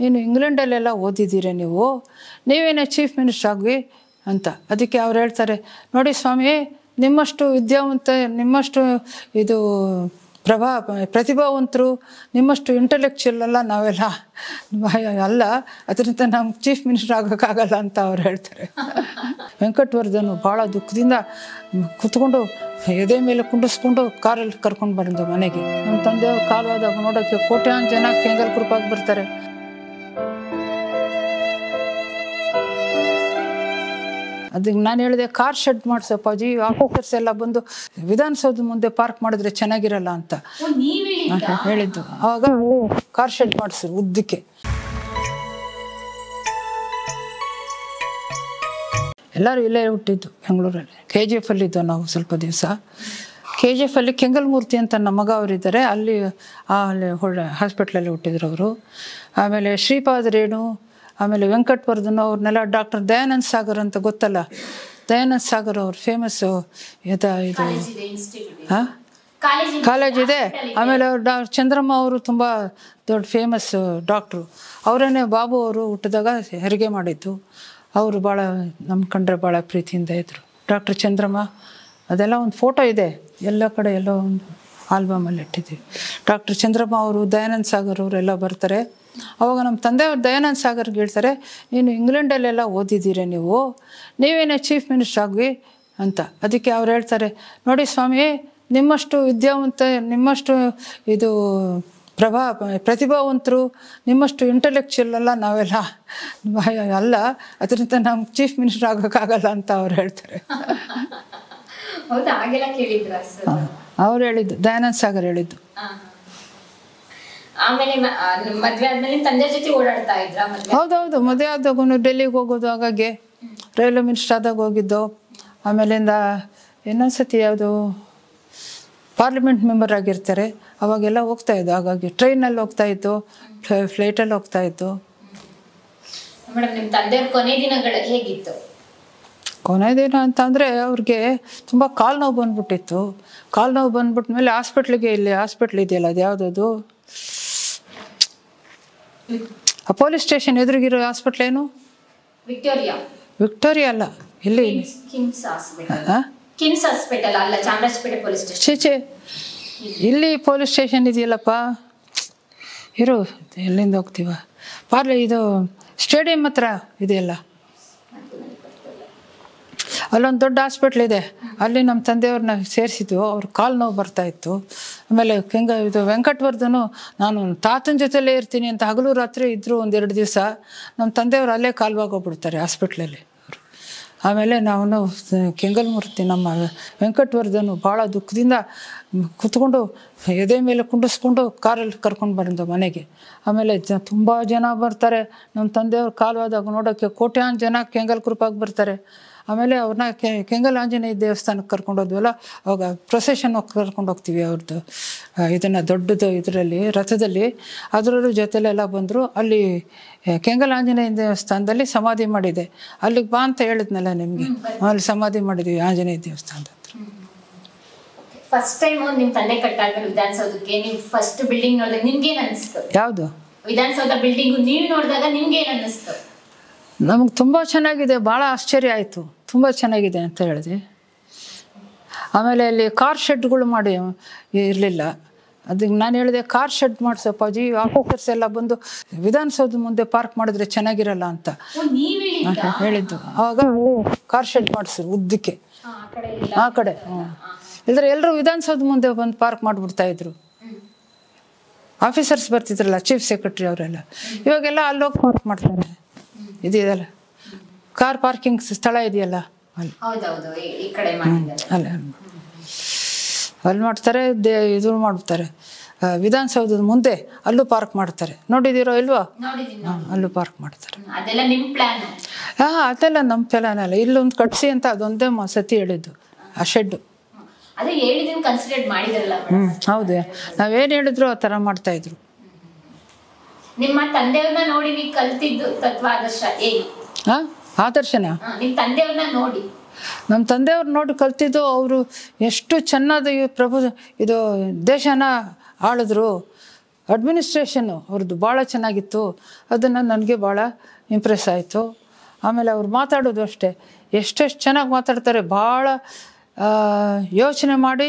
ನೀನು ಇಂಗ್ಲೆಂಡಲ್ಲೆಲ್ಲ ಓದಿದ್ದೀರ ನೀವು, ನೀವೇನೋ ಚೀಫ್ ಮಿನಿಸ್ಟರ್ ಆಗಿ ಅಂತ. ಅದಕ್ಕೆ ಅವ್ರು ಹೇಳ್ತಾರೆ, ನೋಡಿ ಸ್ವಾಮಿ, ನಿಮ್ಮಷ್ಟು ವಿದ್ಯಾವಂತ, ನಿಮ್ಮಷ್ಟು ಇದು ಪ್ರತಿಭಾವಂತರು, ನಿಮ್ಮಷ್ಟು ಇಂಟೆಲೆಕ್ಚುಯಲ್ ಅಲ್ಲ ನಾವೆಲ್ಲ, ಅಲ್ಲ, ಅದರಿಂದ ನಾವು ಚೀಫ್ ಮಿನಿಸ್ಟರ್ ಆಗೋಕ್ಕಾಗಲ್ಲ ಅಂತ ಅವ್ರು ಹೇಳ್ತಾರೆ. ವೆಂಕಟವರ್ಧನ್ ಭಾಳ ದುಃಖದಿಂದ ಕೂತ್ಕೊಂಡು ಎದೆ ಮೇಲೆ ಕುಂಡಿಸ್ಕೊಂಡು ಕಾರಲ್ಲಿ ಕರ್ಕೊಂಡು ಬಂದು ಮನೆಗೆ. ನಮ್ಮ ತಂದೆಯವ್ರು ಕಾಲವಾದಾಗ ನೋಡೋಕ್ಕೆ ಕೋಟ್ಯಾನ್ ಜನ ಕೆಂಗಲ್ ಗ್ರೂಪಾಗಿ ಬರ್ತಾರೆ. ಅದಕ್ಕೆ ನಾನು ಹೇಳಿದೆ, ಕಾರ್ ಶೆಡ್ ಮಾಡಿಸಪ್ಪಾಜಿ, ಆಫೀಸರ್ಸ್ ಎಲ್ಲ ಬಂದು ವಿಧಾನಸೌಧ ಮುಂದೆ ಪಾರ್ಕ್ ಮಾಡಿದ್ರೆ ಚೆನ್ನಾಗಿರಲ್ಲ ಅಂತ ಹೇಳಿದ್ದು. ಆವಾಗ ಕಾರ್ ಶೆಡ್ ಮಾಡಿಸ್ರು ಉದ್ದಕ್ಕೆ. ಎಲ್ಲರೂ ಇಲ್ಲೇ ಹುಟ್ಟಿದ್ದು, ಬೆಂಗಳೂರಲ್ಲಿ KGF ಅಲ್ಲಿ ಇದ್ದೋ ನಾವು ಸ್ವಲ್ಪ ದಿವಸ. KGF ಅಲ್ಲಿ ಕೆಂಗಲ್ ಮೂರ್ತಿ ಅಂತ ನಮ್ಮ ಮಗ ಅವರಿದ್ದಾರೆ, ಅಲ್ಲಿ ಹಾಸ್ಪಿಟ್ಲಲ್ಲಿ ಹುಟ್ಟಿದ್ರು ಅವರು. ಆಮೇಲೆ ಶ್ರೀಪಾದ ರೇಣು, ಆಮೇಲೆ ವೆಂಕಟವರ್ಧನ್ ಅವ್ರನ್ನೆಲ್ಲ ಡಾಕ್ಟರ್ ದಯಾನಂದ ಸಾಗರ್ ಅಂತ ಗೊತ್ತಲ್ಲ, ದಯಾನಂದ ಸಾಗರ್ ಅವ್ರು ಫೇಮಸ್ಸು. ಇದು ಹಾಂ, ಕಾಲೇಜಿದೆ. ಆಮೇಲೆ ಅವ್ರು ಚಂದ್ರಮ್ಮ ಅವರು ತುಂಬ ದೊಡ್ಡ ಫೇಮಸ್ ಡಾಕ್ಟ್ರು. ಅವರನ್ನೇ ಬಾಬು ಅವರು ಹುಟ್ಟಿದಾಗ ಹೆರಿಗೆ ಮಾಡಿದ್ದು. ಅವರು ಭಾಳ ನಮ್ಮ ಕಂಡ್ರೆ ಭಾಳ ಪ್ರೀತಿಯಿಂದ ಇದ್ದರು. ಡಾಕ್ಟರ್ ಚಂದ್ರಮ್ಮ, ಅದೆಲ್ಲ ಒಂದು ಫೋಟೋ ಇದೆ ಎಲ್ಲ ಕಡೆ, ಎಲ್ಲೋ ಒಂದು ಆಲ್ಬಮಲ್ಲಿ ಇಟ್ಟಿದ್ದೀವಿ. ಡಾಕ್ಟರ್ ಚಂದ್ರಮ್ಮ ಅವರು, ದಯಾನಂದ ಸಾಗರ್ ಅವರೆಲ್ಲ ಬರ್ತಾರೆ. ಅವಾಗ ನಮ್ಮ ತಂದೆಯವರು ದಯಾನಂದ ಸಾಗರ್ಗೆ ಹೇಳ್ತಾರೆ, ನೀನು ಇಂಗ್ಲೆಂಡಲ್ಲೆಲ್ಲ ಓದಿದ್ದೀರ ನೀವು, ನೀವೇನೋ ಚೀಫ್ ಮಿನಿಸ್ಟರ್ ಆಗಿ ಅಂತ. ಅದಕ್ಕೆ ಅವ್ರು ಹೇಳ್ತಾರೆ, ನೋಡಿ ಸ್ವಾಮಿ, ನಿಮ್ಮಷ್ಟು ವಿದ್ಯಾವಂತ, ನಿಮ್ಮಷ್ಟು ಇದು ಪ್ರತಿಭಾವಂತರು, ನಿಮ್ಮಷ್ಟು ಇಂಟೆಲೆಕ್ಚುಯಲ್ ಅಲ್ಲ ನಾವೆಲ್ಲ, ಅಲ್ಲ, ಅದರಿಂದ ನಾವು ಚೀಫ್ ಮಿನಿಸ್ಟರ್ ಆಗೋಕ್ಕಾಗಲ್ಲ ಅಂತ ಅವ್ರು ಹೇಳ್ತಾರೆ. ಅವ್ರು ಹೇಳಿದ್ದು, ದಯಾನಂದ ಸಾಗರ್ ಹೇಳಿದ್ದು. ಹೌದೌದು, ಮದುವೆ ಆದಾಗೂ ಡೆಲ್ಲಿಗೆ ಹೋಗೋದು, ಆಗಾಗೆ ರೈಲ್ವೆ ಮಿನಿಸ್ಟರ್ ಆದಾಗ ಹೋಗಿದ್ದು. ಆಮೇಲಿಂದ ಇನ್ನೊಂದ್ಸತಿ ಯಾವುದು ಪಾರ್ಲಿಮೆಂಟ್ ಮೆಂಬರ್ ಆಗಿರ್ತಾರೆ, ಅವಾಗೆಲ್ಲ ಹೋಗ್ತಾ ಇದ್ದು. ಹಾಗಾಗಿ ಟ್ರೈನಲ್ಲಿ ಹೋಗ್ತಾ ಇತ್ತು, ಫ್ಲೈಟಲ್ಲಿ ಹೋಗ್ತಾ ಇತ್ತು. ಕೊನೆ ದಿನ ಅಂತ ಅಂದರೆ ಅವ್ರಿಗೆ ತುಂಬ ಕಾಲು ನೋವು ಬಂದ್ಬಿಟ್ಟಿತ್ತು. ಕಾಲು ನೋವು ಬಂದ್ಬಿಟ್ಮೇಲೆ ಹಾಸ್ಪಿಟ್ಲಿಗೆ, ಇಲ್ಲಿ ಹಾಸ್ಪಿಟ್ಲ್ ಇದೆಯಲ್ಲ, ಅದು ಯಾವುದದು ಆ ಪೊಲೀಸ್ ಸ್ಟೇಷನ್ ಎದುರಿಗಿರೋ ಹಾಸ್ಪಿಟ್ಲ್, ಏನು ವಿಕ್ಟೋರಿಯಾ ಅಲ್ಲ, ಇಲ್ಲಿ ಇಲ್ಲಿ ಪೊಲೀಸ್ ಸ್ಟೇಷನ್ ಇದೆಯಲ್ಲಪ್ಪ, ಇರೋ ಎಲ್ಲಿಂದ ಹೋಗ್ತೀವ, ಪಾರ್ಲಿ ಇದು ಸ್ಟೇಡಿಯಂ ಹತ್ರ ಇದೆಯಲ್ಲ, ಅಲ್ಲೊಂದು ದೊಡ್ಡ ಹಾಸ್ಪಿಟ್ಲ್ ಇದೆ, ಅಲ್ಲಿ ನಮ್ಮ ತಂದೆಯವ್ರನ್ನ ಸೇರಿಸಿದ್ವು. ಅವ್ರ ಕಾಲು ನೋವು ಬರ್ತಾಯಿತ್ತು. ಆಮೇಲೆ ಇದು ವೆಂಕಟವರ್ಧನು, ನಾನು ತಾತನ ಜೊತೆಲೇ ಇರ್ತೀನಿ ಅಂತ ಹಗಲು ರಾತ್ರಿ ಇದ್ದರು. ಒಂದೆರಡು ದಿವಸ ನಮ್ಮ ತಂದೆಯವರು ಅಲ್ಲೇ ಕಾಲ್ವಾಗೋಗ್ಬಿಡ್ತಾರೆ ಹಾಸ್ಪಿಟ್ಲಲ್ಲಿ. ಆಮೇಲೆ ನಾವು ಕೆಂಗಲ್ ಮೂರ್ತಿ, ನಮ್ಮ ವೆಂಕಟವರ್ಧನು ಭಾಳ ದುಃಖದಿಂದ ಕೂತ್ಕೊಂಡು ಎದೆ ಮೇಲೆ ಕುಂಡಿಸ್ಕೊಂಡು ಕಾರಲ್ಲಿ ಕರ್ಕೊಂಡು ಬಂದು ಮನೆಗೆ. ಆಮೇಲೆ ತುಂಬ ಜನ ಬರ್ತಾರೆ. ನಮ್ಮ ತಂದೆಯವ್ರು ಕಾಲವಾದಾಗ ನೋಡೋಕ್ಕೆ ಕೋಟ್ಯಾನ್ ಜನ ಕೆಂಗಲ್ ಗ್ರೂಪಾಗಿ ಬರ್ತಾರೆ. ಆಮೇಲೆ ಅವ್ರನ್ನ ಕೆಂಗಲ್ ಆಂಜನೇಯ ದೇವಸ್ಥಾನಕ್ಕೆ ಕರ್ಕೊಂಡು ಹೋದ್ವಲ್ಲ, ಅವಾಗ ಪ್ರೊಸೆಷನ್ ಕರ್ಕೊಂಡು ಹೋಗ್ತೀವಿ ಅವ್ರದ್ದು, ಇದನ್ನು ದೊಡ್ಡದು ಇದರಲ್ಲಿ ರಥದಲ್ಲಿ, ಅದರಲ್ಲೂ ಜೊತೆಲೆಲ್ಲ ಬಂದರು. ಅಲ್ಲಿ ಕೆಂಗಲ್ ಆಂಜನೇಯ ದೇವಸ್ಥಾನದಲ್ಲಿ ಸಮಾಧಿ ಮಾಡಿದೆ. ಅಲ್ಲಿಗೆ ಬಾ ಅಂತ ಹೇಳಿದ್ನಲ್ಲ ನಿಮಗೆ, ಅಲ್ಲಿ ಸಮಾಧಿ ಮಾಡಿದ್ವಿ ಆಂಜನೇಯ ದೇವಸ್ಥಾನದ ಹತ್ರ. ಫಸ್ಟ್ ಟೈಮ್ ನಿಮ್ಮ ತಂದೆ ಕಟ್ಟಾದ್ಮೇಲೆ ವಿಧಾನಸೌಧಕ್ಕೆ ನೀವು ಫಸ್ಟ್ ಬಿಲ್ಡಿಂಗ್ ನೋಡಿದಾಗ ನಿಮ್ಗೆ ಏನು ಅನಿಸ್ತು? ಯಾವುದು ವಿಧಾನಸೌಧ ಬಿಲ್ಡಿಂಗು ನೀವು ನೋಡಿದಾಗ ನಿಮ್ಗೆ ಏನು ಅನ್ನಿಸ್ತು? ನಮಗೆ ತುಂಬ ಚೆನ್ನಾಗಿದೆ, ಭಾಳ ಆಶ್ಚರ್ಯ ಆಯಿತು, ತುಂಬ ಚೆನ್ನಾಗಿದೆ ಅಂತ ಹೇಳಿದೆ. ಆಮೇಲೆ ಅಲ್ಲಿ ಕಾರ್ ಶೆಡ್ಗಳು ಮಾಡಿ ಇರಲಿಲ್ಲ. ಅದಕ್ಕೆ ನಾನು ಹೇಳಿದೆ, ಕಾರ್ ಶೆಡ್ ಮಾಡಿಸಪ್ಪಾಜಿ, ಆಫೀಸರ್ಸ್ ಎಲ್ಲ ಬಂದು ವಿಧಾನಸೌಧ ಮುಂದೆ ಪಾರ್ಕ್ ಮಾಡಿದ್ರೆ ಚೆನ್ನಾಗಿರಲ್ಲ ಅಂತ ಹೇಳಿದ್ದು. ಆವಾಗ ಕಾರ್ ಶೆಡ್ ಮಾಡಿಸ್ರು ಉದ್ದಕ್ಕೆ ಆ ಕಡೆ. ಇಲ್ಲದ್ರೆ ಎಲ್ಲರೂ ವಿಧಾನಸೌಧ ಮುಂದೆ ಬಂದು ಪಾರ್ಕ್ ಮಾಡಿಬಿಡ್ತಾ ಇದ್ರು. ಆಫೀಸರ್ಸ್ ಬರ್ತಿದ್ರಲ್ಲ, ಚೀಫ್ ಸೆಕ್ರೆಟರಿ ಅವರೆಲ್ಲ. ಇವಾಗೆಲ್ಲ ಅಲ್ಲೋಗಿ ಪಾರ್ಕ್ ಮಾಡ್ತಾರೆ. ಇದೆಯಲ್ಲ ಕಾರ್ ಪಾರ್ಕಿಂಗ್ ಸ್ಥಳ ಇದೆಯಲ್ಲ, ಅಲ್ಲಿ ಅಲ್ಲ ಅಲ್ಲಿ ಮಾಡ್ತಾರೆ. ಇದು ಮಾಡ್ತಾರೆ ವಿಧಾನಸೌಧದ ಮುಂದೆ, ಅಲ್ಲೂ ಪಾರ್ಕ್ ಮಾಡ್ತಾರೆ. ನೋಡಿದ್ದೀರೋ ಇಲ್ವಾ? ಅಲ್ಲೂ ಪಾರ್ಕ್ ಮಾಡ್ತಾರೆ. ಹಾಂ, ಅದೆಲ್ಲ ನಮ್ಮ ಪ್ಲಾನ್ ಅಲ್ಲ. ಇಲ್ಲೊಂದು ಕಟ್ಸಿ ಅಂತ ಅದೊಂದೇ ಸತಿ ಹೇಳಿದ್ದು, ಆ ಶೆಡ್ಡು. ಹೌದು, ನಾವೇನು ಹೇಳಿದ್ರು ಆ ಥರ ಮಾಡ್ತಾಯಿದ್ರು. ನಿಮ್ಮ ತಂದೆಯವ್ರನ್ನ ನೋಡಿ ನೀವು ಕಲ್ತಿದ್ದು ತತ್ವ ಆದರ್ಶ ಏನು? ಆದರ್ಶನ ನಿಮ್ಮ ತಂದೆಯವ್ರನ್ನ ನೋಡಿ, ನಮ್ಮ ತಂದೆಯವ್ರು ನೋಡಿ ಕಲ್ತಿದ್ದು, ಅವರು ಎಷ್ಟು ಚೆನ್ನಾಗಿ ಪ್ರಭು ಇದು ದೇಶನ ಆಳಿದ್ರು, ಅಡ್ಮಿನಿಸ್ಟ್ರೇಷನ್ ಅವರದು ಭಾಳ ಚೆನ್ನಾಗಿತ್ತು, ಅದನ್ನು ನನಗೆ ಭಾಳ ಇಂಪ್ರೆಸ್ ಆಯಿತು. ಆಮೇಲೆ ಅವ್ರು ಮಾತಾಡೋದು ಅಷ್ಟೇ, ಎಷ್ಟೆಷ್ಟು ಚೆನ್ನಾಗಿ ಮಾತಾಡ್ತಾರೆ, ಭಾಳ ಯೋಚನೆ ಮಾಡಿ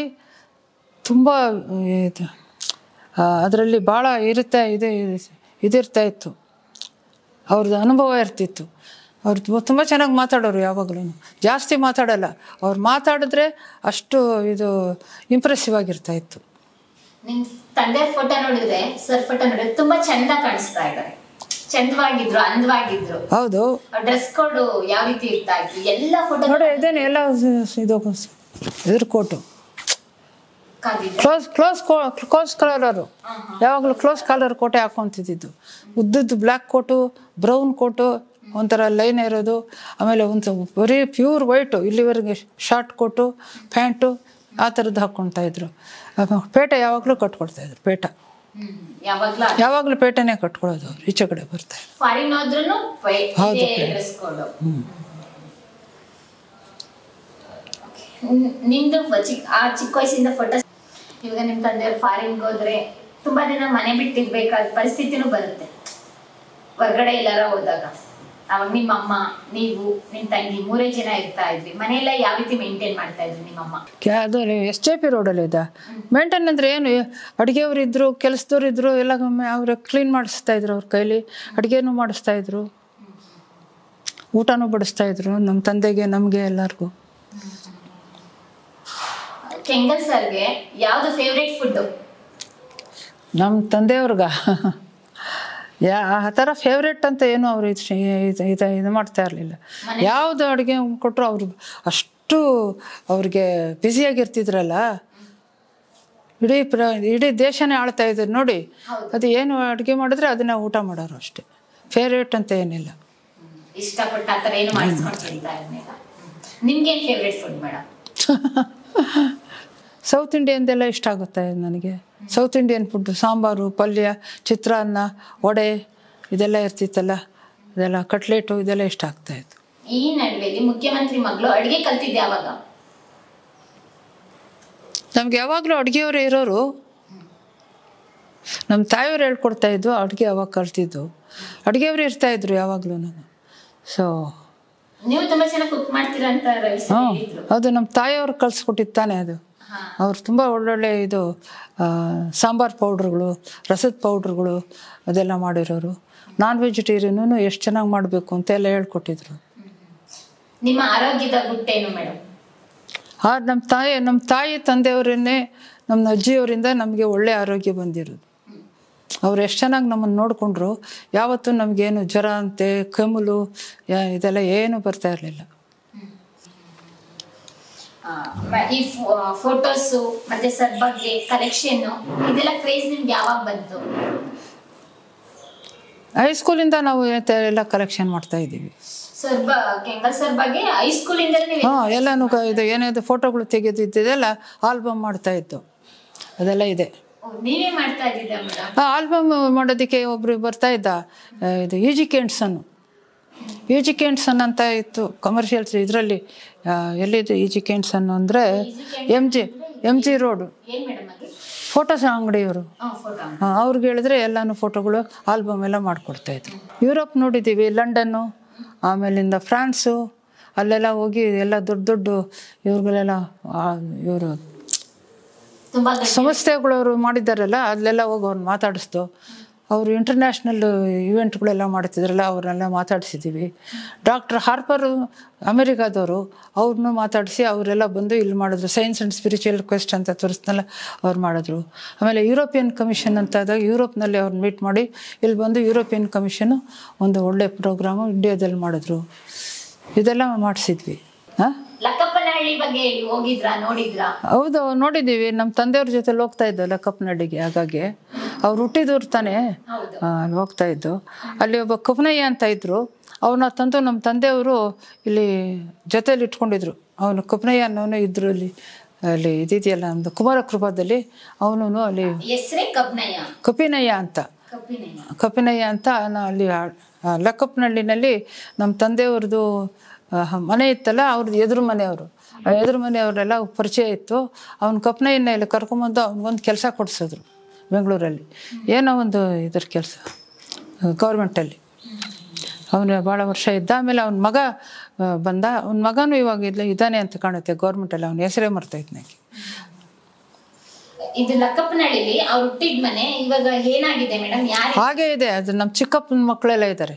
ತುಂಬ ಅದರಲ್ಲಿ ಭಾಳ ಇರುತ್ತೆ, ಇದಿರ್ತಾ ಇತ್ತು, ಅವ್ರದ್ದು ಅನುಭವ ಇರ್ತಿತ್ತು. ಅವ್ರು ತುಂಬ ಚೆನ್ನಾಗಿ ಮಾತಾಡೋರು, ಯಾವಾಗಲೂ ಜಾಸ್ತಿ ಮಾತಾಡೋಲ್ಲ, ಅವ್ರು ಮಾತಾಡಿದ್ರೆ ಅಷ್ಟು ಇದು ಇಂಪ್ರೆಸಿವ್ ಆಗಿರ್ತಾ ಇತ್ತು. ನಿಮ್ಮ ತಂದೆ ಫೋಟೋ ನೋಡಿದ್ರೆ, ಸರ್ ಫೋಟೋ ನೋಡಿದ್ರೆ ತುಂಬ ಚೆಂದ ಕಾಣಿಸ್ತಾ ಇದ್ದಾರೆ, ಚಂದವಾಗಿದ್ರು, ಅಂದವಾಗಿದ್ರು. ಹೌದು, ಡ್ರೆಸ್ ಕೋಡ್ ಯಾವ ರೀತಿ ಇರ್ತಾ ಇತ್ತು ಎಲ್ಲ ಫೋಟೋ ನೋಡಿ ಇದೇನೆ ಎಲ್ಲ ಇದು ಎದುರು coat, close close close colour, ಯಾವಾಗಲೂ ಕ್ಲೋಸ್ ಕಲರ್ ಕೋಟೆ ಹಾಕೊಂತಿದ್ದು, ಉದ್ದದ್ದು ಬ್ಲ್ಯಾಕ್ ಕೋಟು, ಬ್ರೌನ್ ಕೋಟು, ಒಂಥರ ಲೈನ್ ಇರೋದು, ಆಮೇಲೆ ಒಂದು ಬರೀ ಪ್ಯೂರ್ ವೈಟು, ಇಲ್ಲಿವರೆಗೆ ಶಾರ್ಟ್ ಕೋಟು ಪ್ಯಾಂಟು ಆ ಥರದ್ದು ಹಾಕ್ಕೊಳ್ತಾ ಇದ್ರು. ಪೇಟ ಯಾವಾಗಲೂ ಕಟ್ಕೊಳ್ತಾ ಇದ್ರು, ಪೇಟ ಯಾವಾಗಲೂ ಪೇಟನೇ ಕಟ್ಕೊಳ್ಳೋದು, ಅವ್ರು ಈಚೆ ಕಡೆ ಬರ್ತಾ ಇದ್ರು. ನಿಮ್ದು ಆ ಚಿಕ್ಕ ವಯಸ್ಸಿಂದ ಫೋಟೋ, ಇವಾಗ ನಿಮ್ಮ ತಂದೆಯವ್ರು ಫಾರಿನ್ಗೆ ಹೋದ್ರೆ ತುಂಬಾ ದಿನ ಮನೆ ಬಿಟ್ಟಿರ್ಬೇಕಾದ ಪರಿಸ್ಥಿತಿನೂ ಬರುತ್ತೆ, ಹೊರಗಡೆ ಎಲ್ಲಾರ ಹೋದಾಗ. ಅವಾಗ ನಿಮ್ಮಮ್ಮ, ನೀವು, ನಿಮ್ಮ ತಂಗಿ ಮೂರೇ ಜನ ಇರ್ತಾ ಇದ್ವಿ, ಮನೆಯೆಲ್ಲ ಯಾವ ರೀತಿ ಮೇಂಟೈನ್ ಮಾಡ್ತಾ ಇದ್ವಿ? ನಿಮ್ಮಮ್ಮ ಅದು ಎಸ್ ಜೆ ಪಿ ರೋಡಲ್ಲಿ ಇದ್ದ ಮೇಂಟೈನ್ ಅಂದರೆ ಏನು, ಅಡುಗೆಯವ್ರು ಇದ್ದರು, ಕೆಲಸದವ್ರು ಇದ್ದರು, ಎಲ್ಲ ಅವ್ರು ಕ್ಲೀನ್ ಮಾಡಿಸ್ತಾ ಇದ್ರು, ಅವ್ರ ಕೈಲಿ ಅಡುಗೆನೂ ಮಾಡಿಸ್ತಾ ಇದ್ರು, ಊಟನೂ ಬಡಿಸ್ತಾ ಇದ್ರು ನಮ್ಮ ತಂದೆಗೆ, ನಮಗೆ, ಎಲ್ಲರಿಗೂ. ಕೆಂಗಲ್ ಸರ್ಗೆ ಯಾವುದು ಫೇವ್ರೇಟ್ ಫುಡ್ಡು? ನಮ್ಮ ತಂದೆಯವ್ರಿಗ ಆ ಥರ ಫೇವ್ರೇಟ್ ಅಂತ ಏನು ಅವರು ಇದು ಮಾಡ್ತಾ ಇರಲಿಲ್ಲ. ಯಾವುದು ಅಡುಗೆ ಕೊಟ್ಟರು ಅವ್ರು ಅಷ್ಟು ಅವ್ರಿಗೆ ಬ್ಯುಸಿಯಾಗಿರ್ತಿದ್ರಲ್ಲ, ಇಡೀ ದೇಶನೇ ಆಳ್ತಾ ಇದ್ರು ನೋಡಿ, ಅದು ಏನು ಅಡುಗೆ ಮಾಡಿದ್ರೆ ಅದನ್ನ ಊಟ ಮಾಡೋರು ಅಷ್ಟೇ, ಫೇವ್ರೇಟ್ ಅಂತ ಏನಿಲ್ಲ. ಇಷ್ಟಪಟ್ಟು ಆ ಥರ ಏನು ಮಾಡಿಸ್ಕೊಳ್ತಿಲ್ಲ. ನಿಮಗೆ ಏನು ಫೇವ್ರೇಟ್ ಫುಡ್ ಮೇಡಮ್? ಸೌತ್ ಇಂಡಿಯನ್ದೆಲ್ಲ ಇಷ್ಟ ಆಗುತ್ತೆ ನನಗೆ, ಸೌತ್ ಇಂಡಿಯನ್ ಫುಡ್ಡು, ಸಾಂಬಾರು, ಪಲ್ಯ, ಚಿತ್ರಾನ್ನ, ವಡೆ, ಇದೆಲ್ಲ ಇರ್ತಿತ್ತಲ್ಲ, ಇದೆಲ್ಲ ಕಟ್ಲೆಟು, ಇದೆಲ್ಲ ಇಷ್ಟ ಆಗ್ತಾ ಇತ್ತು. ಈ ನಡುವೆ ಮುಖ್ಯಮಂತ್ರಿ ಮಗಳು ಅಡುಗೆ ಕಲ್ತಿದ್ದೆ, ಯಾವಾಗ ನಮ್ಗೆ ಯಾವಾಗಲೂ ಅಡುಗೆಯವರು ಇರೋರು, ನಮ್ಮ ತಾಯಿಯವ್ರು ಹೇಳ್ಕೊಡ್ತಾ ಇದ್ದು ಅಡುಗೆ, ಯಾವಾಗ ಕಲ್ತಿದ್ದು ಅಡುಗೆಯವರು ಇರ್ತಾ ಇದ್ರು ಯಾವಾಗಲೂ. ನಾನು ಸೊ ನೀವು ತುಂಬ ಚೆನ್ನಾಗಿ ಕುಕ್ ಮಾಡ್ತೀರಾ ಅಂತ ಅದು ನಮ್ಮ ತಾಯಿಯವ್ರು ಕಲ್ಸ್ಕೊಟ್ಟಿತ್ತಾನೆ, ಅದು ಅವ್ರು ತುಂಬ ಒಳ್ಳೊಳ್ಳೆ ಇದು ಸಾಂಬಾರು ಪೌಡ್ರುಗಳು, ರಸದ ಪೌಡ್ರುಗಳು ಅದೆಲ್ಲ ಮಾಡಿರೋರು. ನಾನ್ ವೆಜಿಟೇರಿಯನ್ನು ಎಷ್ಟು ಚೆನ್ನಾಗಿ ಮಾಡಬೇಕು ಅಂತೆಲ್ಲ ಹೇಳ್ಕೊಟ್ಟಿದ್ರು. ನಿಮ್ಮ ಆರೋಗ್ಯದ ಗುಟ್ಟೇನು ಮೇಡಮ್? ನಮ್ಮ ತಾಯಿ ತಂದೆಯವರನ್ನೇ, ನಮ್ಮ ಅಜ್ಜಿಯವರಿಂದ ನಮಗೆ ಒಳ್ಳೆ ಆರೋಗ್ಯ ಬಂದಿರೋದು. ಅವ್ರು ಎಷ್ಟು ಚೆನ್ನಾಗಿ ನಮ್ಮನ್ನು ನೋಡಿಕೊಂಡ್ರು, ಯಾವತ್ತೂ ನಮಗೇನು ಜ್ವರ ಅಂತೆ, ಕೆಮ್ಮಲು ಇದೆಲ್ಲ ಏನೂ ಬರ್ತಾ ಇರಲಿಲ್ಲ. ಈ ಫೋಟೋಸು ಮತ್ತೆ ಸರ್ ಬಗ್ಗೆ ಕಲೆಕ್ಷನ್ನು, ಇದೆಲ್ಲ ಕ್ರೇಜ್ ನಿಮ್ಗೆ ಯಾವಾಗ ಬಂತು? ಹೈಸ್ಕೂಲಿಂದ ನಾವು ಎಲ್ಲ ಕಲೆಕ್ಷನ್ ಮಾಡ್ತಾ ಇದ್ದೀವಿ ಸರ್ ಕೆಂಗಲ್ ಸರ್ ಬಗ್ಗೆ. ಹೈಸ್ಕೂಲಿಂದ ಎಲ್ಲಾನು ಇದು ಏನೇದು ಫೋಟೋಗಳು ತೆಗೆದಿದ್ದೆಲ್ಲ ಆಲ್ಬಮ್ ಮಾಡ್ತಾ ಇತ್ತು, ಅದೆಲ್ಲ ಇದೆ. ನೀವೇ ಮಾಡ್ತಾ ಇದ್ದೀರಾ ಮೇಡಮ್? ಆಲ್ಬಮ್ ಮಾಡೋದಕ್ಕೆ ಒಬ್ರು ಬರ್ತಾ ಇದ್ದ, ಇದು ಈಜಿ ಕೆಂಟ್ಸನ್ ಅಂತ ಇತ್ತು ಕಮರ್ಷಿಯಲ್ಸ್, ಇದರಲ್ಲಿ ಎಲ್ಲಿದೆ ಈಜಿ ಕೆಂಟ್ಸನ್ ಅಂದರೆ ಎಮ್ ಜಿ ರೋಡು, ಫೋಟೋಸ್ ಅಂಗಡಿಯವರು. ಅವ್ರಿಗೆ ಹೇಳಿದ್ರೆ ಎಲ್ಲಾನು ಫೋಟೋಗಳು ಆಲ್ಬಮ್ ಎಲ್ಲ ಮಾಡಿಕೊಡ್ತಾ ಇದ್ರು. ಯುರೋಪ್ ನೋಡಿದ್ದೀವಿ, ಲಂಡನ್ನು, ಆಮೇಲಿಂದ ಫ್ರಾನ್ಸು, ಅಲ್ಲೆಲ್ಲ ಹೋಗಿ ಎಲ್ಲ ದೊಡ್ಡ ದೊಡ್ಡ ಇವ್ರಿಗಳೆಲ್ಲ ಇವರು ಸಂಸ್ಥೆಗಳವರು ಮಾಡಿದ್ದಾರಲ್ಲ, ಅಲ್ಲೆಲ್ಲ ಹೋಗಿ ಅವ್ರನ್ನ ಮಾತಾಡಿಸ್ತು. ಅವರು ಇಂಟರ್ನ್ಯಾಷನಲ್ ಇವೆಂಟ್ಗಳೆಲ್ಲ ಮಾಡ್ತಿದ್ರಲ್ಲ, ಅವ್ರನ್ನೆಲ್ಲ ಮಾತಾಡಿಸಿದ್ದೀವಿ. ಡಾಕ್ಟರ್ ಹಾರ್ಪರು ಅಮೆರಿಕಾದವರು, ಅವ್ರನ್ನೂ ಮಾತಾಡಿಸಿ ಅವರೆಲ್ಲ ಬಂದು ಇಲ್ಲಿ ಮಾಡಿದ್ರು. ಸೈನ್ಸ್ ಆ್ಯಂಡ್ ಸ್ಪಿರಿಚುವಲ್ ಕ್ವೆಸ್ಟ್ ಅಂತ ತೋರಿಸ್ನಲ್ಲ, ಅವ್ರು ಮಾಡಿದ್ರು. ಆಮೇಲೆ ಯುರೋಪಿಯನ್ ಕಮಿಷನ್ ಅಂತ ಆದಾಗ ಯುರೋಪ್ನಲ್ಲಿ ಅವ್ರನ್ನ ಮೀಟ್ ಮಾಡಿ ಇಲ್ಲಿ ಬಂದು ಯುರೋಪಿಯನ್ ಕಮಿಷನ್ನು ಒಂದು ಒಳ್ಳೆ ಪ್ರೋಗ್ರಾಮು ಇಂಡಿಯಾದಲ್ಲಿ ಮಾಡಿದ್ರು. ಇದೆಲ್ಲ ಮಾಡಿಸಿದ್ವಿ. ಹಾಂ, ಲಕ್ಕಪ್ಪನಹಳ್ಳಿ ಬಗ್ಗೆ ಹೋಗಿದ್ರಾ, ನೋಡಿದ್ರಾ? ಹೌದು, ನೋಡಿದ್ದೀವಿ. ನಮ್ಮ ತಂದೆಯವ್ರ ಜೊತೆ ಹೋಗ್ತಾ ಇದ್ದು ಲಕ್ಕಪ್ಪನಹಳ್ಳಿಗೆ, ಹಾಗಾಗಿ ಅವ್ರು ಹುಟ್ಟಿದವ್ರು ತಾನೇ ಹೋಗ್ತಾ ಇದ್ದು. ಅಲ್ಲಿ ಒಬ್ಬ ಕಪ್ಪನಯ್ಯ ಅಂತ ಇದ್ರು, ಅವನ್ನ ತಂದು ನಮ್ಮ ತಂದೆಯವರು ಇಲ್ಲಿ ಜೊತೆಯಲ್ಲಿ ಇಟ್ಕೊಂಡಿದ್ರು. ಅವನು ಕಪ್ಪನಯ್ಯ ಅನ್ನೋನು ಇದ್ರು ಅಲ್ಲಿ, ಅಲ್ಲಿ ಇದೆಯಲ್ಲ ನಮ್ದು ಕುಮಾರ ಕೃಪಾದಲ್ಲಿ, ಅವನು ಅಲ್ಲಿ ಕಪಿನಯ್ಯ ಅಂತ ಅಲ್ಲಿ ಲಕ್ಕಪ್ಪನಹಳ್ಳಿನಲ್ಲಿ ನಮ್ಮ ತಂದೆಯವ್ರದ್ದು ಮನೆ ಇತ್ತಲ್ಲ, ಅವ್ರದ್ದು ಎದುರು ಮನೆಯವರೆಲ್ಲ ಪರಿಚಯ ಇತ್ತು. ಅವ್ನ ಕಪ್ಪನಯ್ಯನ ಇಲ್ಲಿ ಕರ್ಕೊಂಬಂದು ಅವ್ನಿಗೊಂದು ಕೆಲಸ ಕೊಡಿಸಿದ್ರು. ಬೆಂಗಳೂರಲ್ಲಿ ಏನೋ ಒಂದು ಇದ್ರ ಕೆಲಸ ಗೌರ್ಮೆಂಟಲ್ಲಿ ಅವನು ಭಾಳ ವರ್ಷ ಇದ್ದ. ಆಮೇಲೆ ಅವನ ಮಗ ಬಂದ, ಅವನ ಮಗನೂ ಇವಾಗ ಇಲ್ಲ ಇದ್ದಾನೆ ಅಂತ ಕಾಣುತ್ತೆ ಗೌರ್ಮೆಂಟಲ್ಲಿ, ಅವನ ಹೆಸರೇ ಮರ್ತಾ ಇತ್ತು ನನಗೆ. ಇದು ಲಕ್ಕಪ್ಪನಹಳ್ಳಿಲಿ ಅವ್ರು ಹುಟ್ಟಿದ ಮನೆ. ಇವಾಗ ಏನಾಗಿದೆ ಮೇಡಮ್? ಹಾಗೆ ಇದೆ ಅದು. ನಮ್ಮ ಚಿಕ್ಕಪ್ಪನ ಮಕ್ಕಳೆಲ್ಲ ಇದ್ದಾರೆ.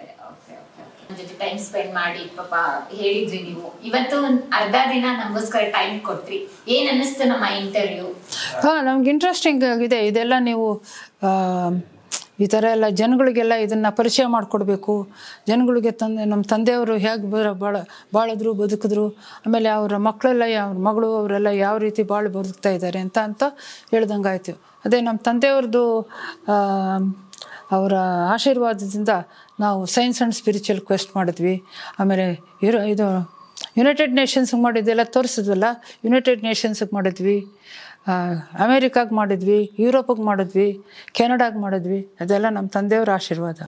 ಟೈಮ್ ಸ್ಪೆಂಡ್ ಮಾಡಿ ಪಾಪ ಹೇಳಿದ್ವಿ ನೀವು. ಇವತ್ತು ಅರ್ಧ ದಿನ ನಮಗೋಸ್ಕರ ಟೈಮ್ ಕೊಟ್ರಿ. ಏನ್ ಅನ್ನಿಸ್ತು ನಮ್ಮ ಇಂಟರ್ವ್ಯೂ? ನಮ್ಗೆ ಇಂಟ್ರೆಸ್ಟಿಂಗ್ ಆಗಿದೆ ಇದೆಲ್ಲ. ನೀವು ಈ ಥರ ಎಲ್ಲ ಜನಗಳಿಗೆಲ್ಲ ಇದನ್ನು ಪರಿಚಯ ಮಾಡಿಕೊಡ್ಬೇಕು. ಜನಗಳಿಗೆ ತಂದೆ ನಮ್ಮ ತಂದೆಯವರು ಹೇಗೆ ಬಾಳಿದ್ರು ಬದುಕಿದ್ರು, ಆಮೇಲೆ ಅವರ ಮಕ್ಕಳೆಲ್ಲ ಅವ್ರ ಮಗಳು ಅವರೆಲ್ಲ ಯಾವ ರೀತಿ ಬಾಳು ಬದುಕ್ತಾ ಇದ್ದಾರೆ ಅಂತ ಅಂತ ಹೇಳ್ದಂಗೆ ಆಯಿತು. ಅದೇ ನಮ್ಮ ತಂದೆಯವ್ರದ್ದು ಅವರ ಆಶೀರ್ವಾದದಿಂದ ನಾವು ಸೈನ್ಸ್ ಆ್ಯಂಡ್ ಸ್ಪಿರಿಚುವಲ್ ಕ್ವೆಸ್ಟ್ ಮಾಡಿದ್ವಿ. ಆಮೇಲೆ ಇದು ಯುನೈಟೆಡ್ ನೇಷನ್ಸ್ಗೆ ಮಾಡಿದ್ದೆಲ್ಲ ತೋರಿಸಿದ್ವಲ್ಲ, ಯುನೈಟೆಡ್ ನೇಷನ್ಸ್ಗೆ ಮಾಡಿದ್ವಿ, ಅಮೇರಿಕಾಗೆ ಮಾಡಿದ್ವಿ, ಯುರೋಪಿಗೆ ಮಾಡಿದ್ವಿ, ಕೆನಡಾಗೆ ಮಾಡಿದ್ವಿ. ಅದೆಲ್ಲ ನಮ್ಮ ತಂದೆಯವರ ಆಶೀರ್ವಾದ.